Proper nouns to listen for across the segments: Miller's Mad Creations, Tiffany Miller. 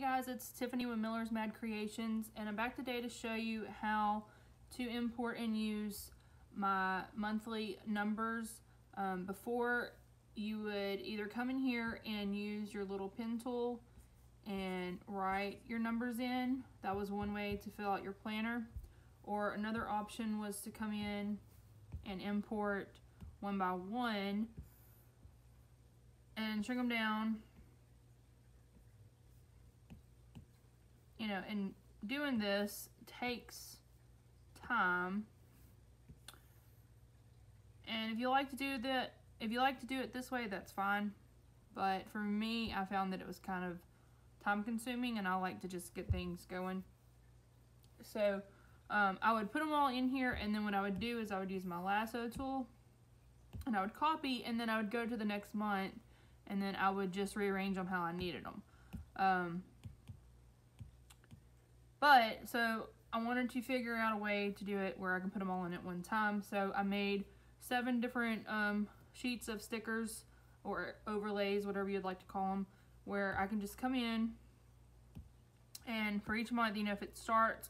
Hey guys, it's Tiffany with Miller's Mad Creations, and I'm back today to show you how to import and use my monthly numbers. Before, you would either come in here and use your little pen tool and write your numbers in. That was one way to fill out your planner. Or another option was to come in and import one by one and shrink them down. You know, and doing this takes time. And if you like to do that, if you like to do it this way, that's fine. But for me, I found that it was kind of time-consuming, and I like to just get things going. So I would put them all in here, and then what I would do is I would use my lasso tool, and I would copy, and then I would go to the next month, and then I would just rearrange them how I needed them. So I wanted to figure out a way to do it where I can put them all in at one time. So I made 7 different sheets of stickers or overlays, whatever you'd like to call them, where I can just come in and for each month, you know, if it starts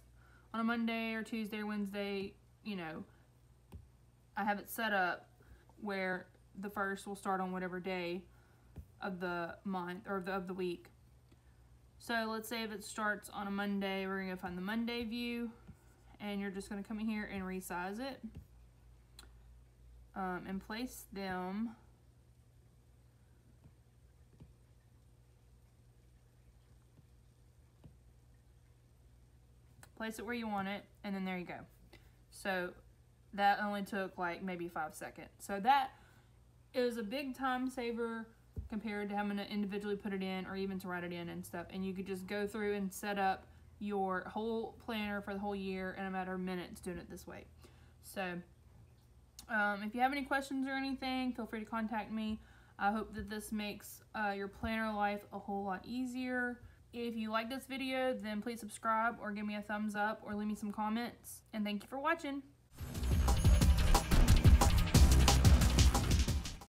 on a Monday or Tuesday or Wednesday, you know, I have it set up where the first will start on whatever day of the month or of the week. So let's say if it starts on a Monday, we're gonna find the Monday view, and you're just gonna come in here and resize it and place them where you want it, and then there you go. So that only took like maybe 5 seconds. So that is a big time saver compared to having to individually put it in or even to write it in and stuff. And you could just go through and set up your whole planner for the whole year in a matter of minutes doing it this way. So if you have any questions or anything, feel free to contact me. I hope that this makes your planner life a whole lot easier. If you like this video, then please subscribe or give me a thumbs up or leave me some comments. And thank you for watching.